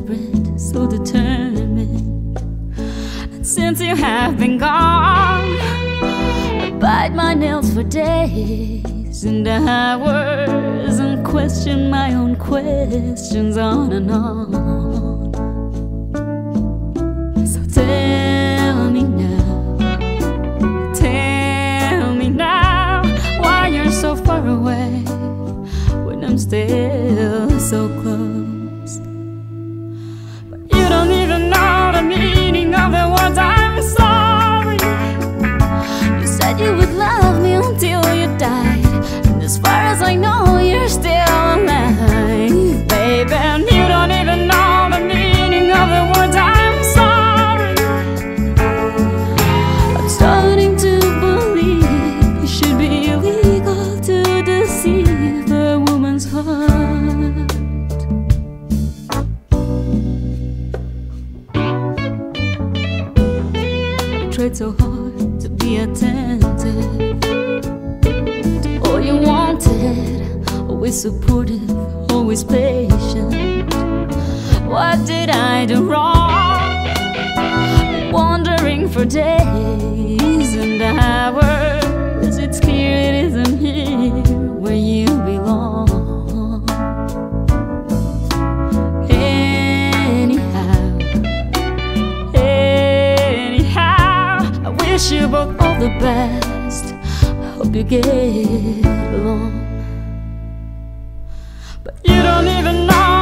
desperate, so determined. And since you have been gone, I bite my nails for days and hours and question my own questions on and on. So tell me now, why you're so far away when I'm still so close. It's so hard to be attentive to all you wanted, always supportive, always patient. What did I do wrong? Wandering for days and hours, it's clear it isn't here where you belong. I wish you both all the best, I hope you get along. But you don't even know.